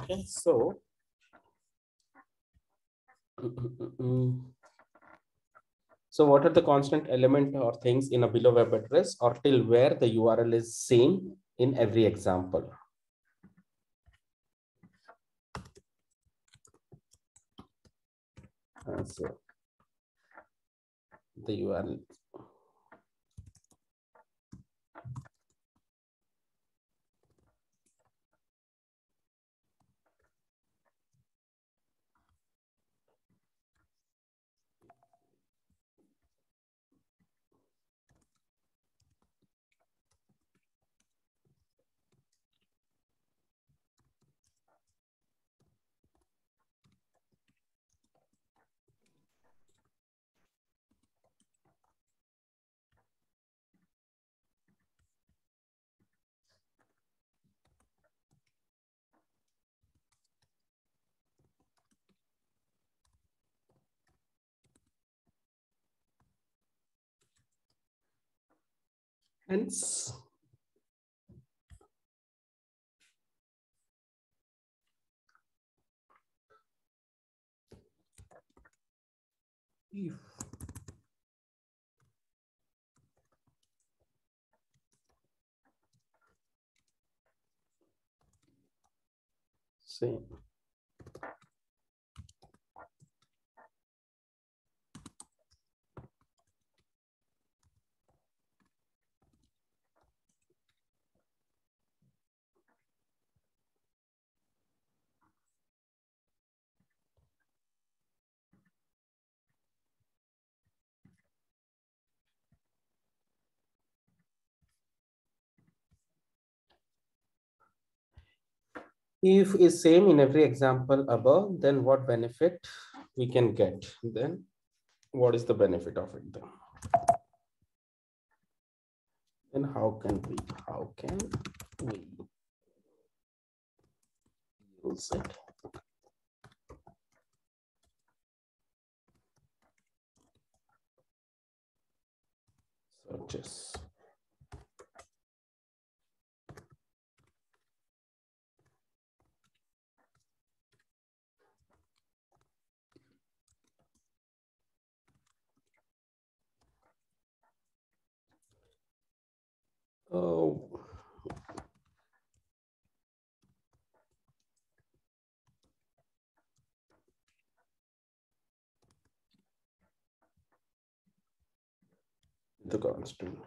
Okay, so so what are the constant element or things in a below web address or till where the URL is same in every example? So the URL. Hence, if same if is same in every example above, then what benefit we can get? Then what is the benefit of it then? And how can we use it? So just the constant.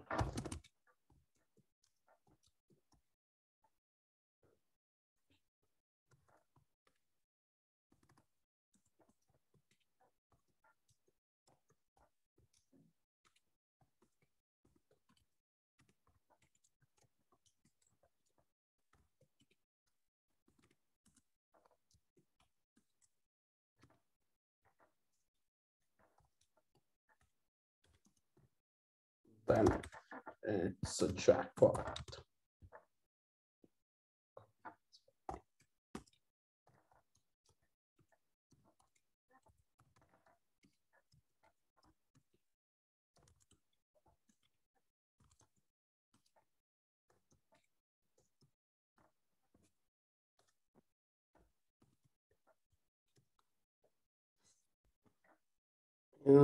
Then it's a jackpot.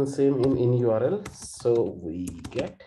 Same in URL, so we get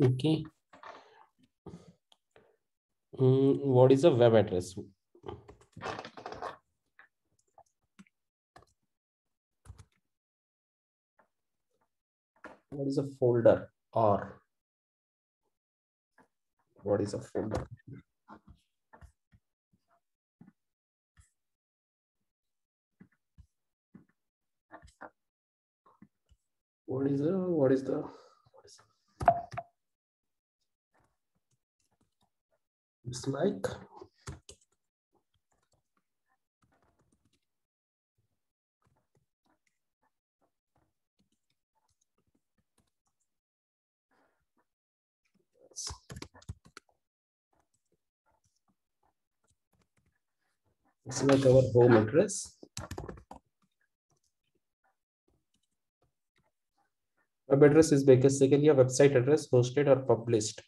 Okay. What is a web address? What is a folder? Or what is a folder? It's like our home address. Web address is basically a website address hosted or published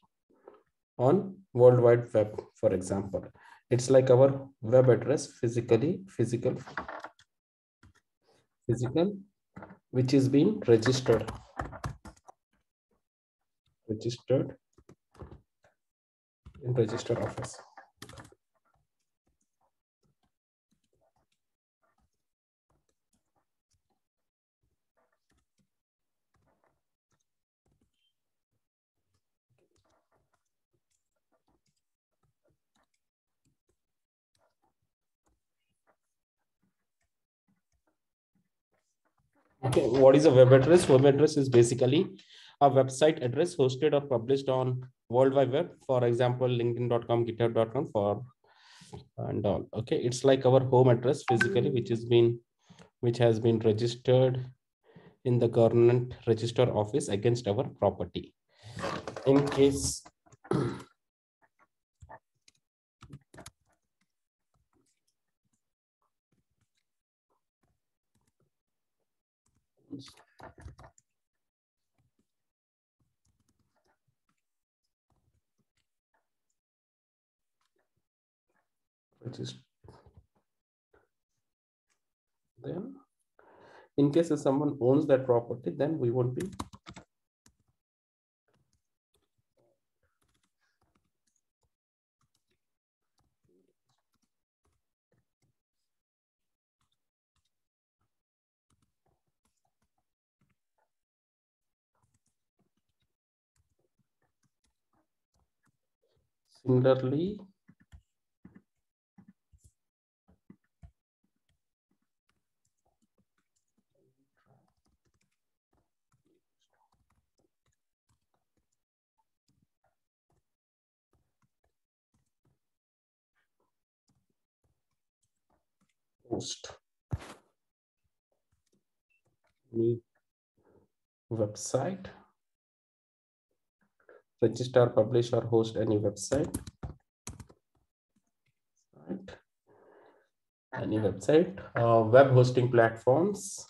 on World Wide Web, for example. It's like our web address, physical, which is being registered in register office. Okay, what is a web address? Web address is basically a website address hosted or published on World Wide Web, for example, linkedin.com, github.com, for and all. Okay, it's like our home address physically, which has been registered in the government register office against our property. In case in case if someone owns that property, then we won't be similarly. New website, register, publish, or host any website. Web hosting platforms.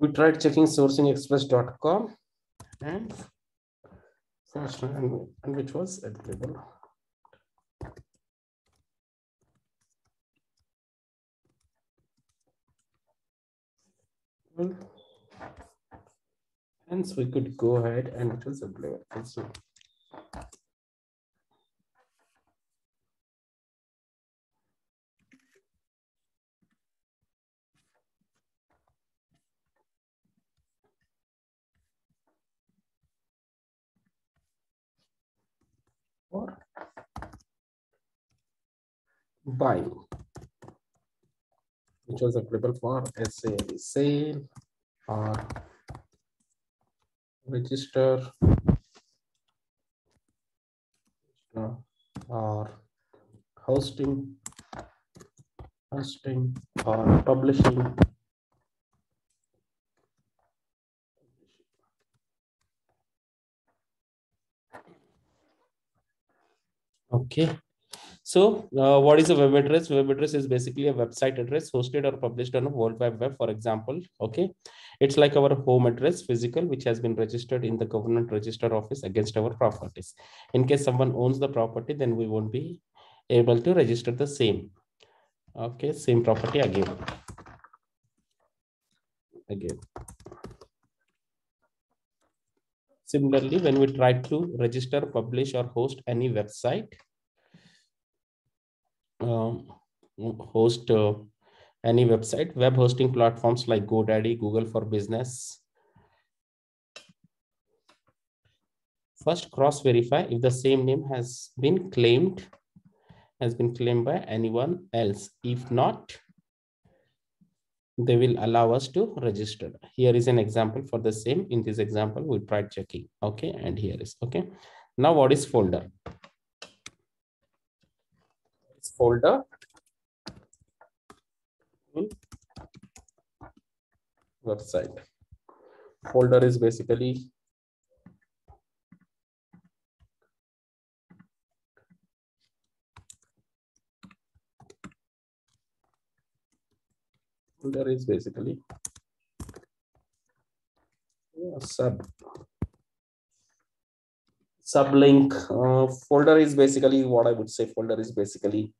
We tried checking sourcingexpress.com and which was applicable. Hence, we could go ahead and it was applicable. Also. Or buying, which was applicable for sale or register or hosting or publishing. Okay, so what is a web address? Web address is basically a website address hosted or published on a World Wide Web, for example. Okay, it's like our home address, physical, which has been registered in the government register office against our properties. In case someone owns the property, then we won't be able to register the same. Okay, same property again. Similarly, when we try to register, publish, or host any website, web hosting platforms like GoDaddy, Google for Business. First, cross-verify if the same name has been claimed by anyone else. If not, they will allow us to register. Here is an example for the same. In this example, we tried checking. Okay, and here is okay. Now, what is folder? It's folder. Website. Folder is basically a sublink. Folder is basically what I would say. Folder is basically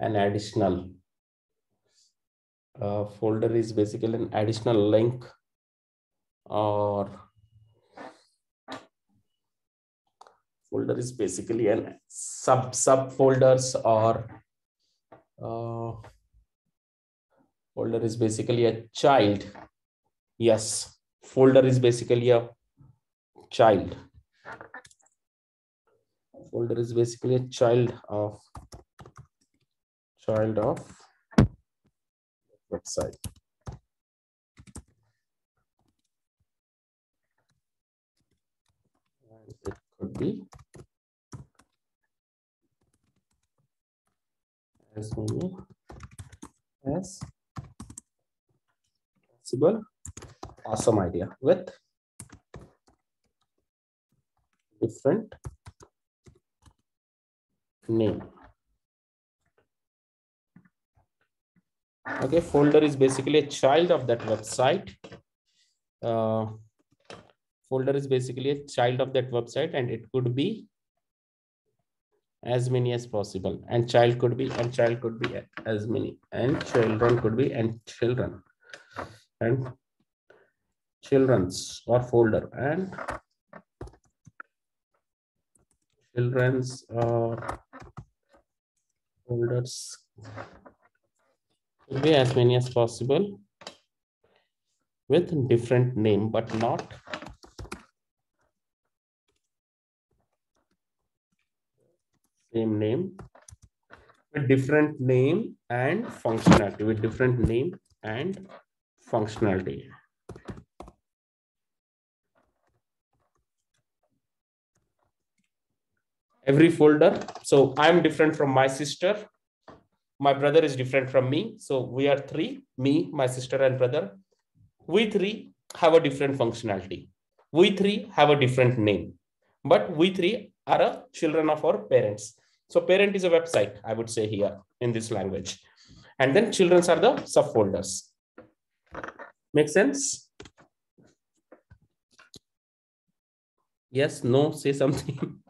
an additional. Folder is basically an additional link or. Folder is basically an subfolders or folder is basically a child. Yes, folder is basically a child. Folder is basically a child of website. It could be as many as possible. Awesome idea with different name. Okay, folder is basically a child of that website. Folder is basically a child of that website, and it could be as many as possible, and child could be as many, and children could be, and children, and children's, or folder and children's or folders could be as many as possible with different name, but not same name, with different name and functionality, Every folder. So I'm different from my sister. My brother is different from me. So we are three, me, my sister and brother. We three have a different functionality. We three have a different name, but we three are children of our parents. So parent is a website, I would say here in this language. And then children's are the subfolders. Make sense? Yes, no, say something.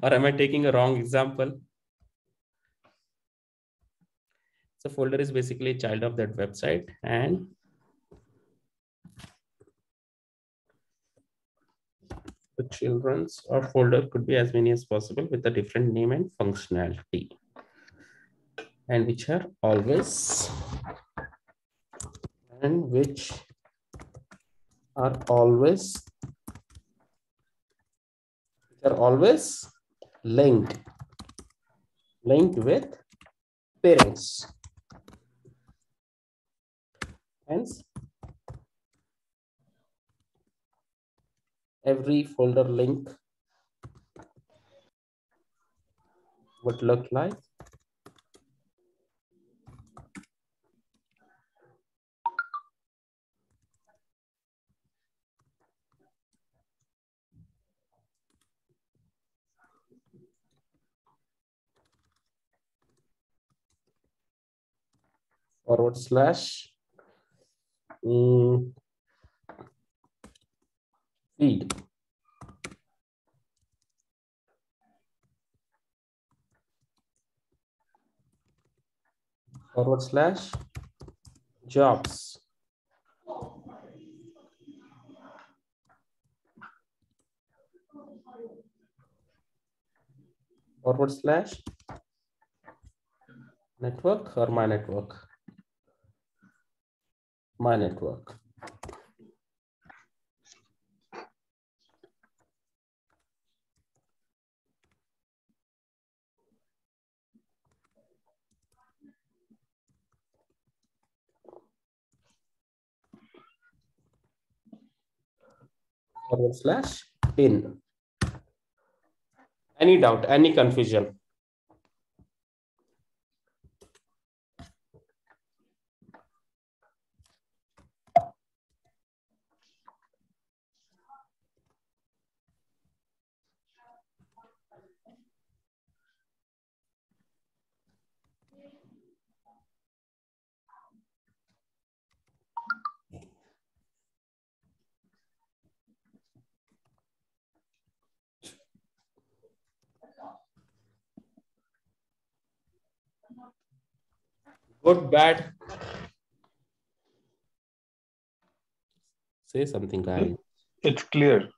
Or am I taking a wrong example? So folder is basically a child of that website, and the children's or folder could be as many as possible with a different name and functionality, and which are always linked with parents. Hence, every folder link would look like / feed. / jobs. / network or my network. My network. / in. Any doubt, any confusion? Good, bad. Say something, guys. It's clear.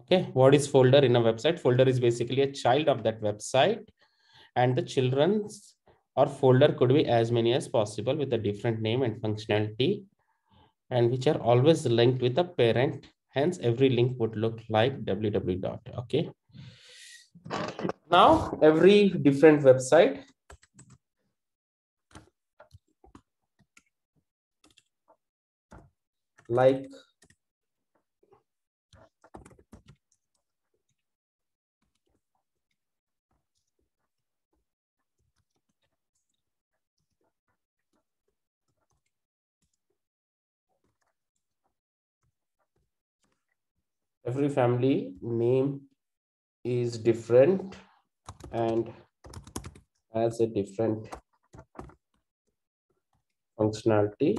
Okay, what is folder in a website? Folder is basically a child of that website, and the children's or folder could be as many as possible with a different name and functionality, and which are always linked with a parent. Hence, every link would look like www. Okay. Now, every different website like every family name is different and has a different functionality.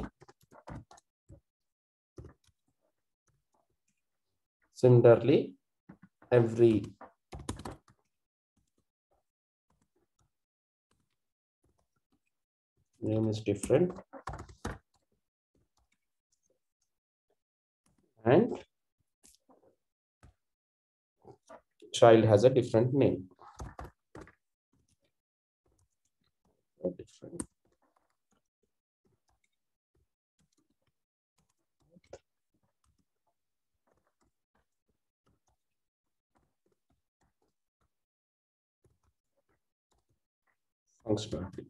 Similarly, every name is different and child has a different name. Functionality.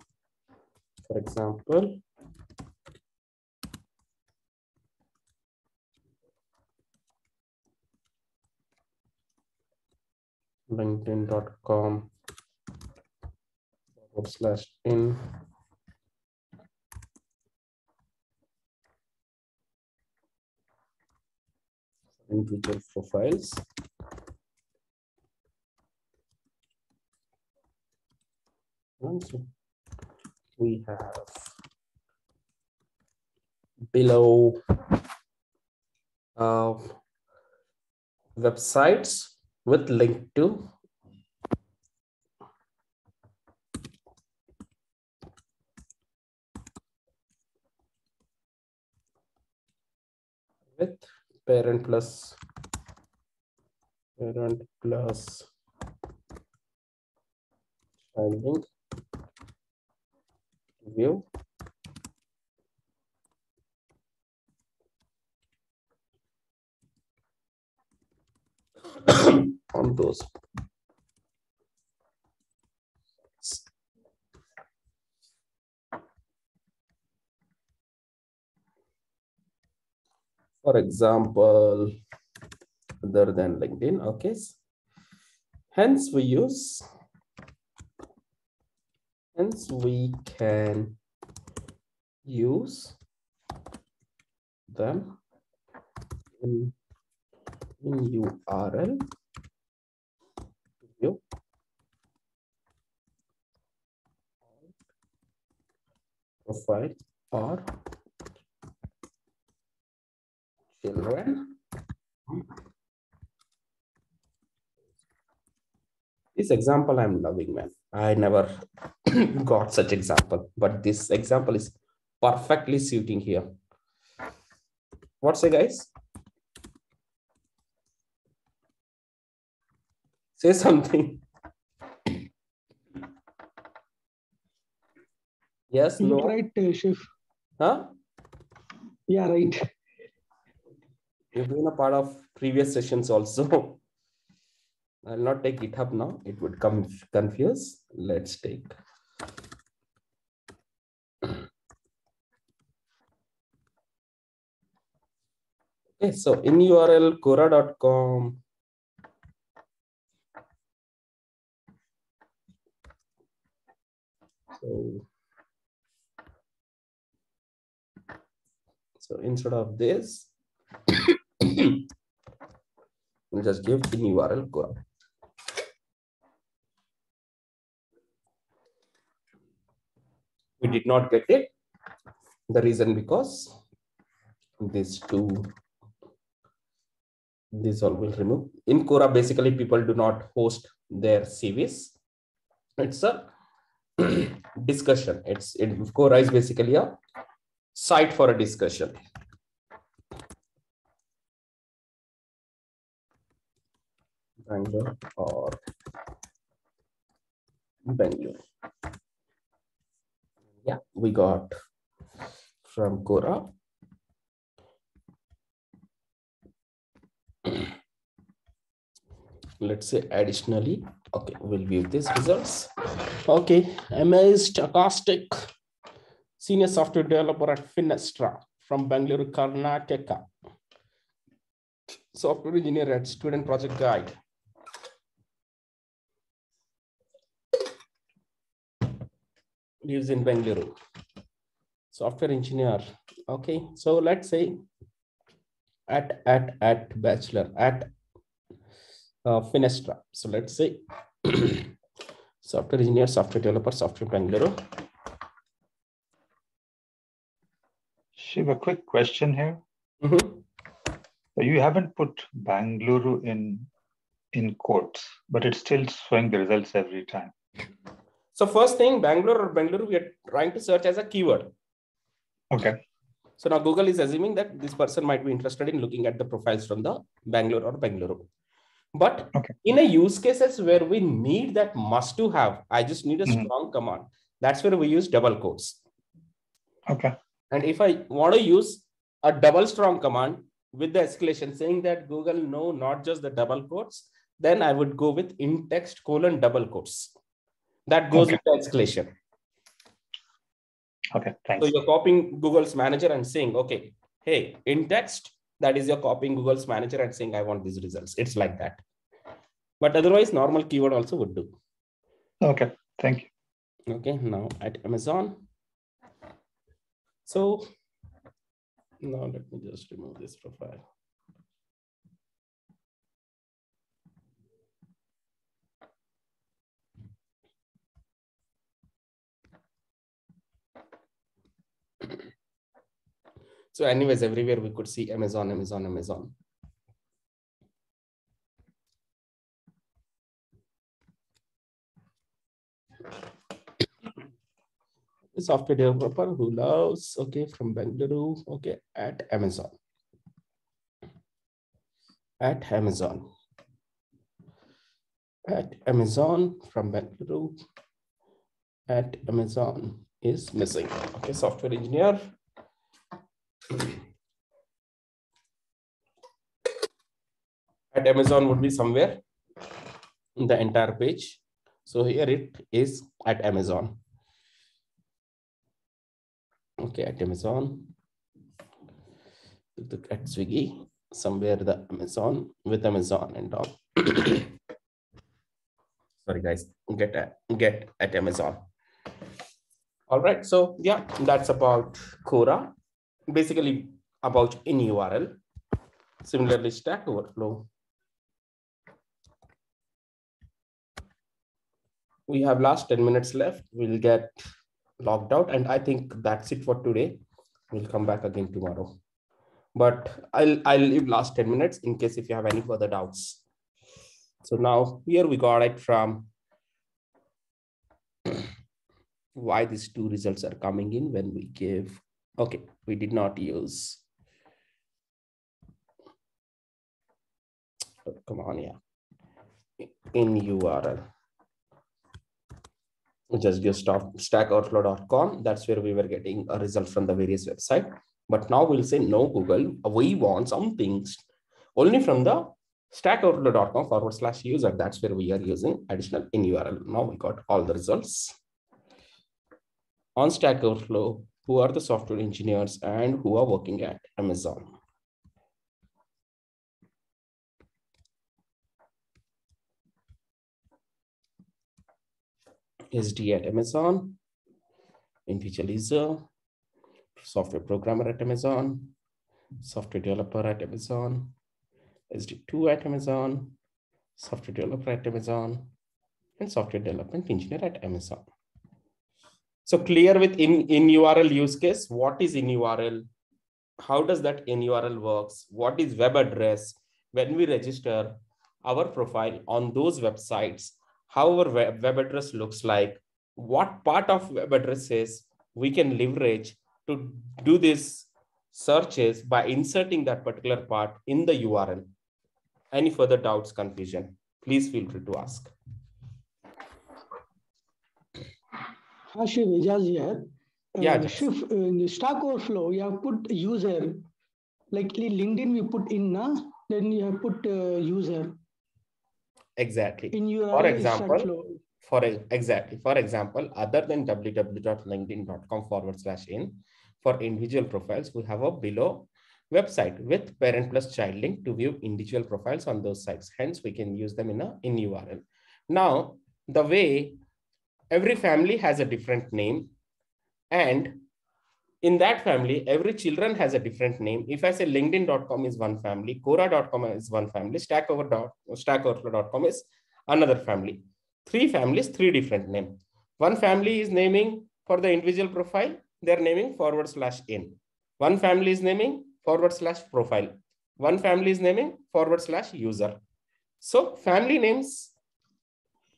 For example, LinkedIn.com /in. Individual profiles. And so we have below websites with link to. With parent plus child link view. On those. For example, other than LinkedIn, okay. Hence we use, hence we can use them in URL view profile or children. This example I'm loving, man. I never got such example, but this example is perfectly suiting here. What's it, guys? Say something. Yes, no. Right, Shiv. Huh? Yeah, right. You've been a part of previous sessions also. I'll not take GitHub now. It would come confuse. Let's take. Okay, so in URL, Quora.com. So instead of this, we'll just give in URL Quora. We did not get it. The reason because these two, this all will remove. In Quora, basically people do not host their CVs. It's a discussion. Quora is basically a site for a discussion. Bangalore or Bangalore. Yeah, we got from Quora. Let's say additionally, okay, we'll view these results. Okay, MS Stochastic, senior software developer at Finastra from Bangalore, Karnataka. Software engineer at Student Project Guide. Lives in Bangalore. Software engineer. Okay, so let's say at bachelor at Finastra. So let's say software engineer, software developer, software Bangalore. Shiv, a quick question here. Mm-hmm. You haven't put Bangalore in quotes, but it's still showing the results every time. So first thing, Bangalore or Bangalore, we are trying to search as a keyword. Okay. So now Google is assuming that this person might be interested in looking at the profiles from the Bangalore or Bangalore. But okay, in a use cases where we need that must to have, I just need a strong command. That's where we use double quotes. Okay. And if I want to use a double strong command, with the escalation saying that Google, no, not just the double quotes, then I would go with in text : double quotes. That goes okay with the escalation. Okay, thanks. So you're copying Google's manager and saying, okay, hey, in text, that is you're copying Google's manager and saying, I want these results. It's like that. But otherwise, normal keyword also would do. Okay, thank you. Okay, now at Amazon. So now let me just remove this profile. So anyways, everywhere we could see Amazon, Amazon, Amazon. The software developer who loves, okay, from Bengaluru, okay, at Amazon. At Amazon. At Amazon from Bengaluru. At Amazon is missing. Okay, software engineer. At Amazon would be somewhere in the entire page. So here it is at Amazon. Okay, at Amazon. At Swiggy, somewhere the Amazon with Amazon and all. Sorry guys, get at Amazon. All right, so yeah, that's about Quora. Basically about in URL. Similarly, Stack Overflow. We have last 10 minutes left. We'll get logged out. And I think that's it for today. We'll come back again tomorrow. But I'll leave last 10 minutes in case if you have any further doubts. So now here we got it from why these two results are coming in when we give. Okay, we did not use. Oh, come on, yeah. In URL. Just give stackoverflow.com. That's where we were getting a result from the various website. But now we'll say, no, Google, we want some things only from the stackoverflow.com/user. That's where we are using additional in URL. Now we got all the results. On Stack Overflow, who are the software engineers and who are working at Amazon. SD at Amazon, individual user, software programmer at Amazon, software developer at Amazon, SD2 at Amazon, software developer at Amazon, and software development engineer at Amazon. So clear with in URL use case, what is in URL? How does that in URL works? What is web address? When we register our profile on those websites, how our web address looks like, what part of web addresses we can leverage to do these searches by inserting that particular part in the URL. Any further doubts, confusion, please feel free to ask. In the Stack Overflow, you have put user. Like LinkedIn, we put inna, then you have put user. Exactly. In your for example, other than www.linkedin.com/in, for individual profiles, we have a below website with parent plus child link to view individual profiles on those sites. Hence, we can use them in a in URL. Now, the way every family has a different name, and in that family, every children has a different name. If I say LinkedIn.com is one family, Quora.com is one family, Stack Overflow.com is another family. Three families, three different names. One family is naming for the individual profile, they're naming /in. One family is naming /profile. One family is naming /user. So family names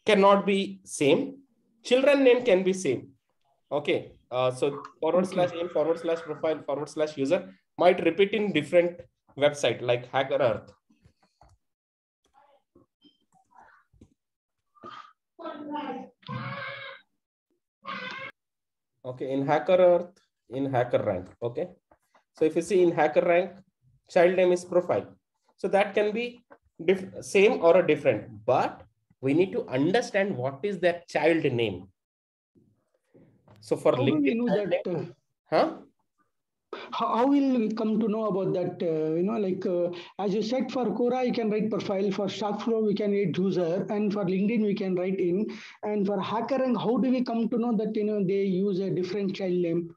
cannot be same. Children name can be same. Okay. So /in, /profile, /user might repeat in different website like HackerEarth. Okay. In HackerEarth, in HackerRank. Okay. So if you see in HackerRank, child name is profile. So that can be same or a different, but we need to understand what is that child name. So for LinkedIn, How will we come to know about that? As you said, for Quora, you can write profile. For Stackflow, we can write user. And for LinkedIn, we can write in. And for HackerRank, how do we come to know that, they use a different child name?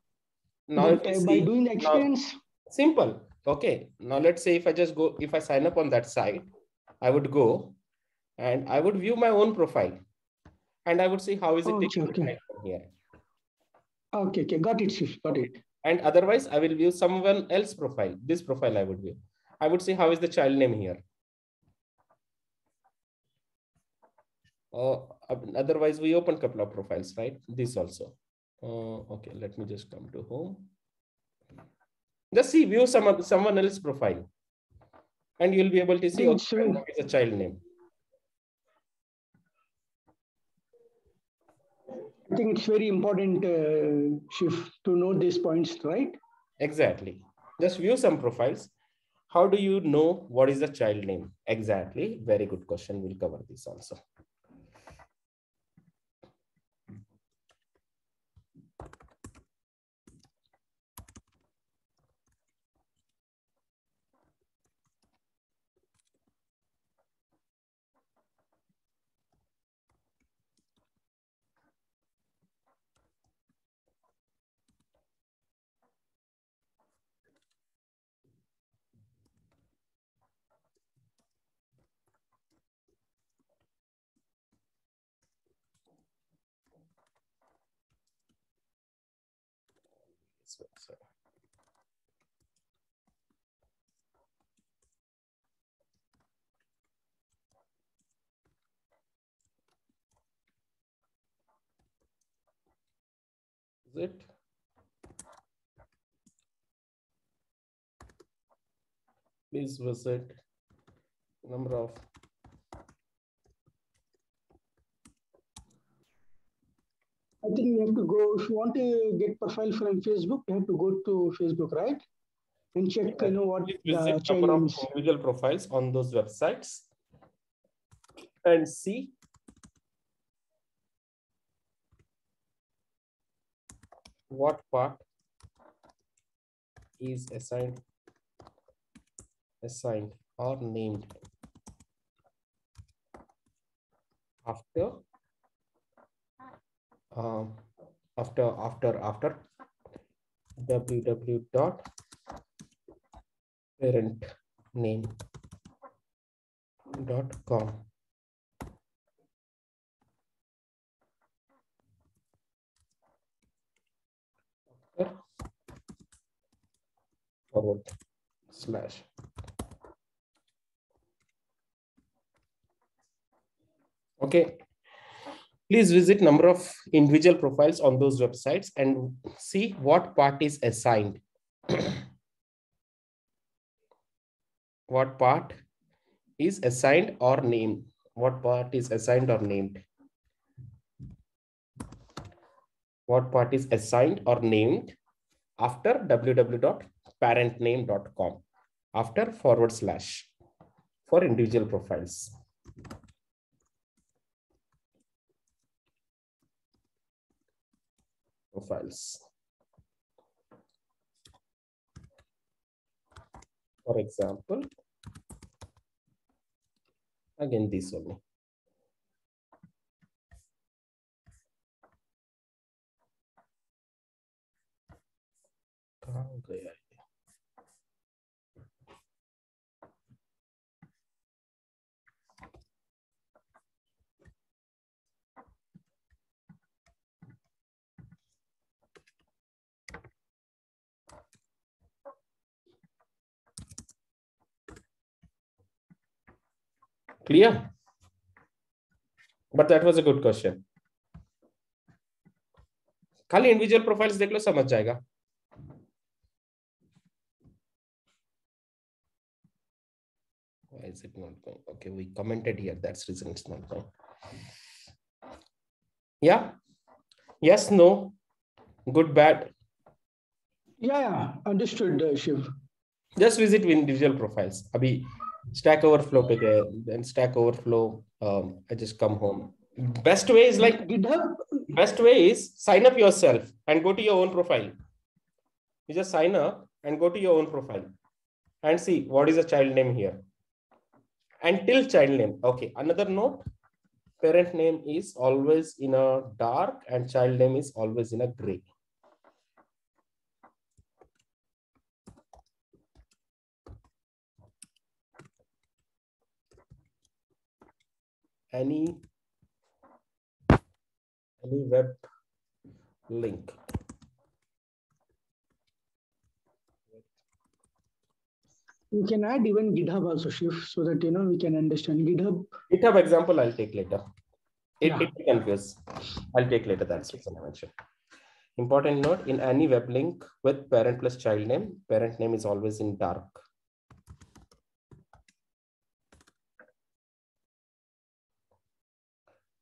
Now, by doing the experience? Simple. Okay. Now, let's say if I sign up on that site, I would go and I would view my own profile. And I would see how is it different from here. Okay. Got it, Shiv. Got it. And otherwise, I will view someone else's profile. This profile I would view. I would see how is the child name here. Otherwise, we open a couple of profiles, right? This also. Okay, let me just come to home. Just see, view someone else's profile. And you'll be able to see how is the child name. I think it's very important, Shiv, to know these points, right? Exactly. Just view some profiles. How do you know what is the child name? Exactly. Very good question. We'll cover this also. Is it? Please visit number of I think you have to go, if you want to get profile from Facebook, you have to go to Facebook, right? And check, what the number of individual profiles on those websites and see. What part is assigned or named after? After www.parentname.com. After / okay. Please visit number of individual profiles on those websites and see what part is assigned. What part is assigned or named? What part is assigned or named? What part is assigned or named after www.parentname.com after / for individual profiles. Profiles. For example, again, this only. Okay. Clear? But that was a good question. Khali individual profiles dekh lo samajh jayega. Why is it not going? Okay, we commented here. That's the reason it's not going. Yeah. Yes, no. Good, bad. Yeah, understood, Shiv. Just visit individual profiles. Abhi. Stack Overflow and Stack Overflow. I just come home. Best way is like GitHub. Best way is sign up yourself and go to your own profile. you just sign up and go to your own profile and see what is the child name here. Until child name. Okay, another note, parent name is always in a dark and child name is always in a gray. Any web link. You can add even GitHub also, Shiv, so that, you know, we can understand GitHub. GitHub example I'll take later. It confused. I'll take later. That's what I mentioned. Important note, in any web link with parent plus child name, parent name is always in dark.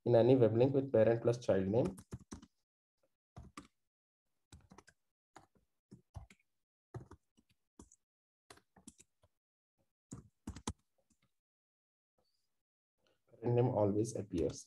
In any web link with parent plus child name, name always appears.